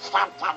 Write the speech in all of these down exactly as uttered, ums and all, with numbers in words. Something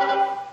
Roger!